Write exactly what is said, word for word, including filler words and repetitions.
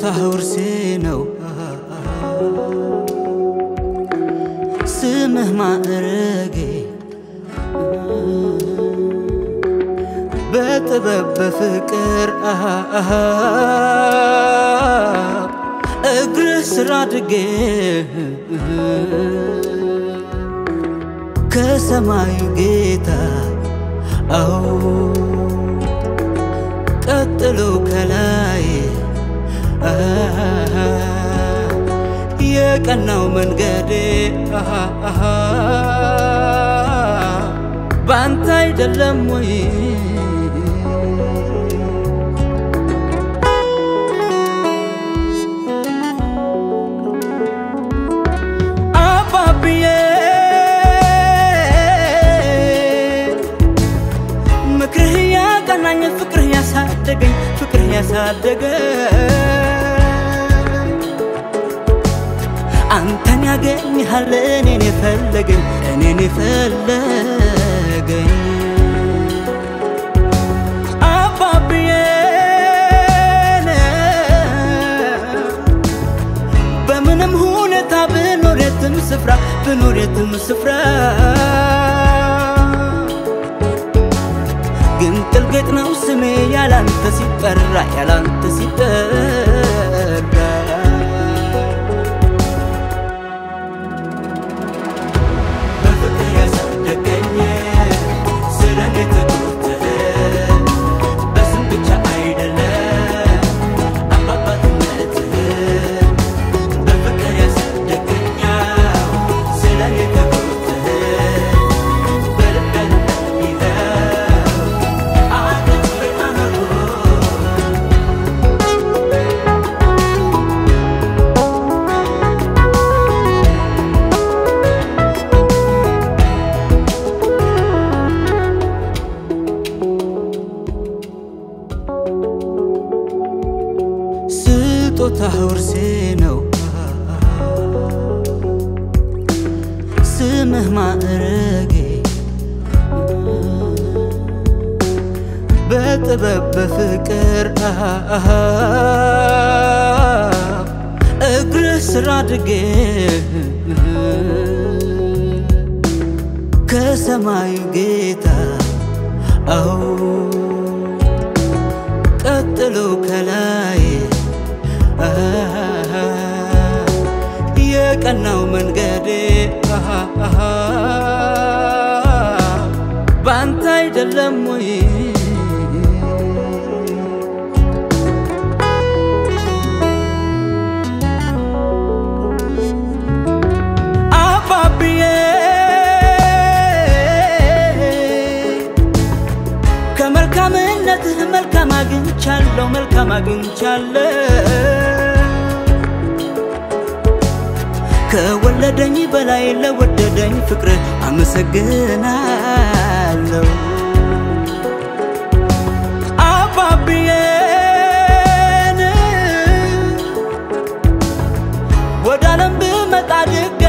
تحورسينو سمه ما أرقي بتبب بفكر أجرس رادقي كسمايو جيتا أو قتلو كلاي يا كناو من قدي بانتاي دلموي أبا بيه مكره يا كناني فكره يا صادقين فكره يا صادقين أنتني عجني هلني نفلجن أني نفلجن أبا بينا بمنام هون تابنور يتم سفرة بنور يتم سفرة جنت الجتنا وسمي يلان تسيبر يلان تسيبر تحورسينو سمه ما أرقي بتبب بفكر أجرس رادقي كسمايو جيتا أو قتلو كلاي يا كناو من قدي بانتاي دلموي أبا بيه كمالكا من نته مالكا ما قنشالو مالكا ما قنشالو كولدني بلاي لوددني فكره أمسجنالو أبا بينا ودالم بمتعدك